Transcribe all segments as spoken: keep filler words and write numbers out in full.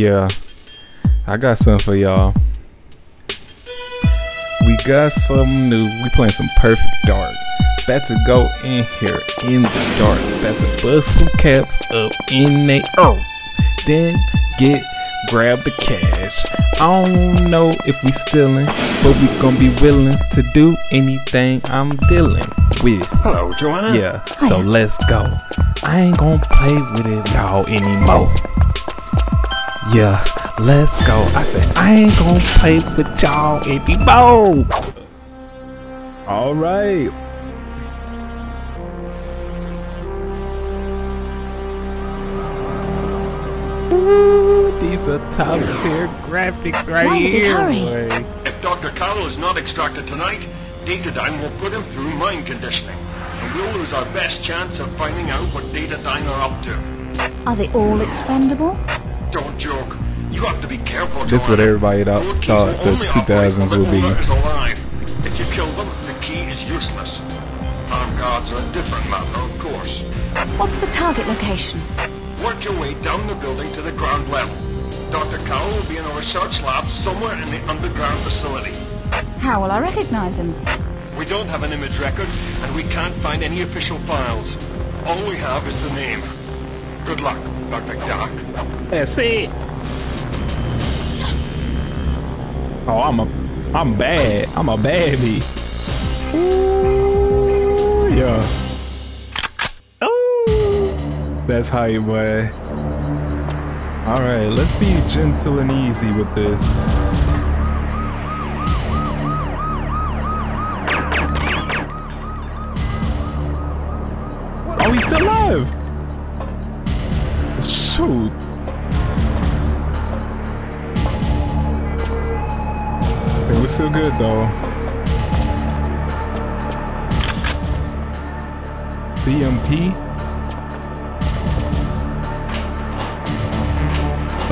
yeah, I got something for y'all. We got something new. We playing some Perfect Dark. About to go in here in the dark. About to bust some caps up in they oh. Then get grab the cash. I don't know if we stealing, but we gonna be willing to do anything I'm dealing with. Hello, Joanna. Yeah. Hi. So let's go. I ain't gonna play with it y'all anymore. Yeah, let's go. I said I ain't gonna play with y'all anymore. All right. Ooh, these are top tier graphics right Why here. Boy. If Doctor Carl is not extracted tonight, dataDyne will put him through mind conditioning, and we'll lose our best chance of finding out what dataDyne are up to. Are they all expendable? Don't joke. You have to be careful. This is what everybody thought the two thousands would be. If you kill them, the key is useless. Armed guards are a different matter, of course. What's the target location? Work your way down the building to the ground level. Doctor Cowell will be in a research lab somewhere in the underground facility. How will I recognize him? We don't have an image record, and we can't find any official files. All we have is the name. Good luck, Doctor Jack. That's it. Oh, I'm a, I'm bad. I'm a baby. Ooh, yeah. That's how you play. All right, let's be gentle and easy with this. Oh, he's still alive! Shoot! Hey, we're still good though. C M P.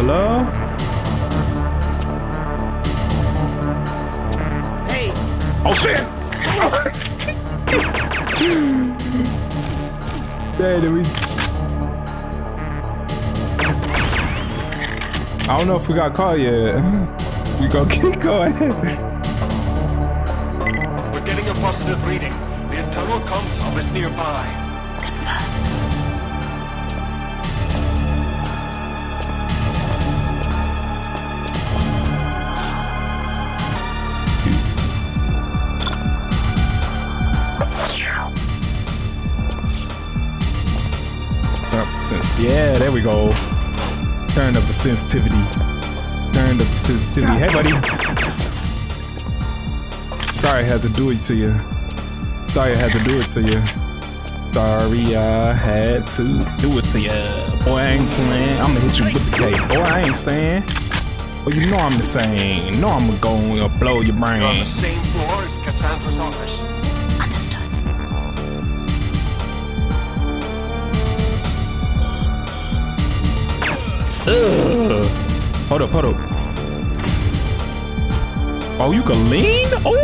Hello? Hey! Oh shit! Hey, did we... I don't know if we got caught yet. We gonna keep going. We're getting a positive reading. The internal comms hub is nearby. Yeah, there we go. Turn up the sensitivity. Turn up the sensitivity. Hey, buddy. Sorry I had to do it to you. Sorry I had to do it to you. Sorry I had to do it to you. Boy, I ain't playing. I'ma hit you with the gate. Boy, I ain't saying. Well, you know I'm the same. You know I'm gonna blow your brain. You're on the same floor as Cassandra's office. Ugh. Hold up, hold up. Oh, you can lean? Oh!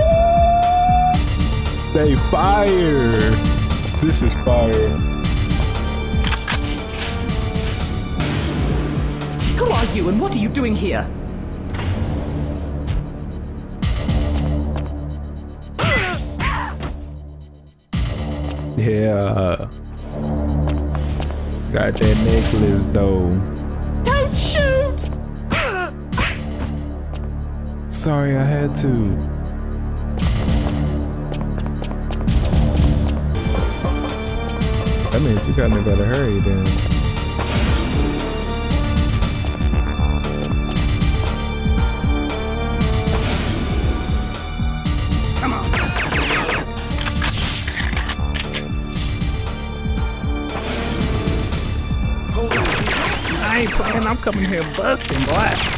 They fire. This is fire. Who are you and what are you doing here? Yeah. Got that necklace though. Don't shoot! Sorry, I had to. That means we gotta better hurry then. Come on. Hold on. I ain't playing, I'm coming here busting, boy.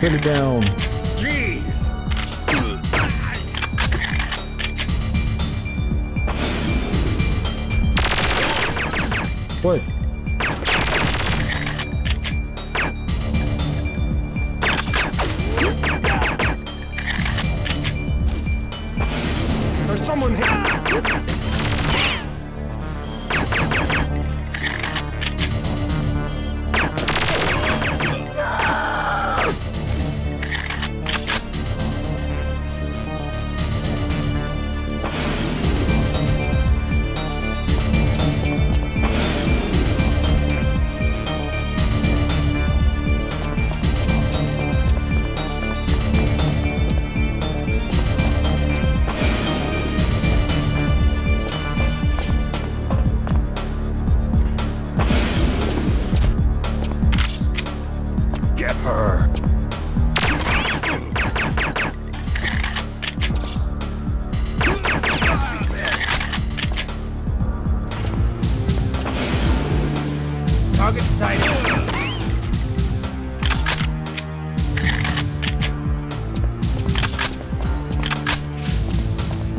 Hit it down. Jeez. What? There's someone here.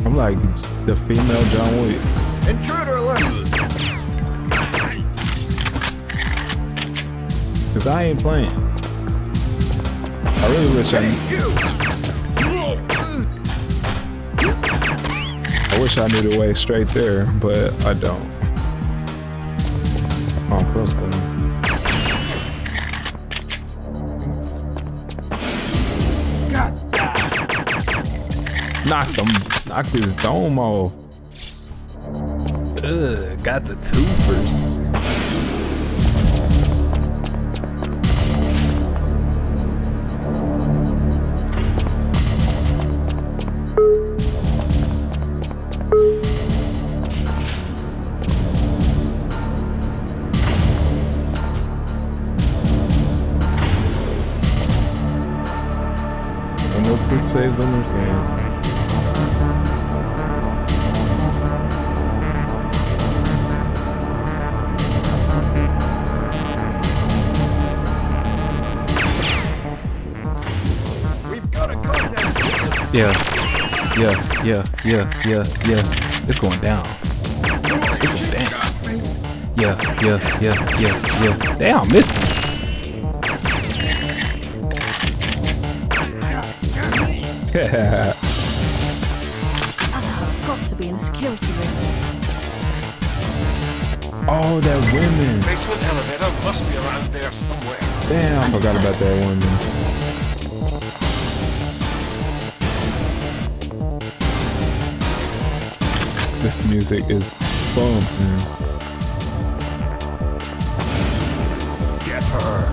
I'm like the female John Wick. Intruder alert! Cause I ain't playing. I really wish I knew. I wish I knew the way straight there, but I don't. Oh, close. Knock them, knock his dome off. Ugh, got the twofers. And no quick saves on this game. Yeah, yeah, yeah, yeah, yeah, yeah. It's going down. It's going down. Yeah, yeah, yeah, yeah, yeah. Damn, missing. Yeah. I've got to be in the security room. Oh, that women. Basement elevator must be around there somewhere. Damn, I forgot about that woman. This music is boom. Get her.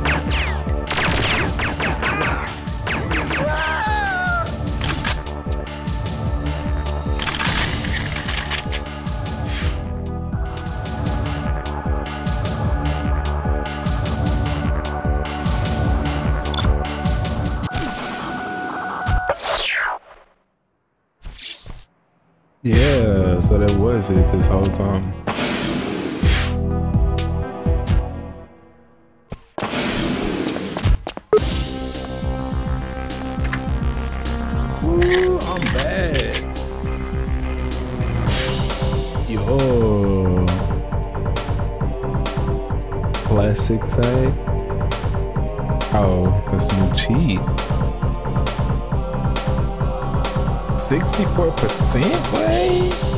Yeah, so that was it this whole time. Ooh, I'm back. Yo. Classic side. Oh, that's new cheat. sixty-four percent, boy?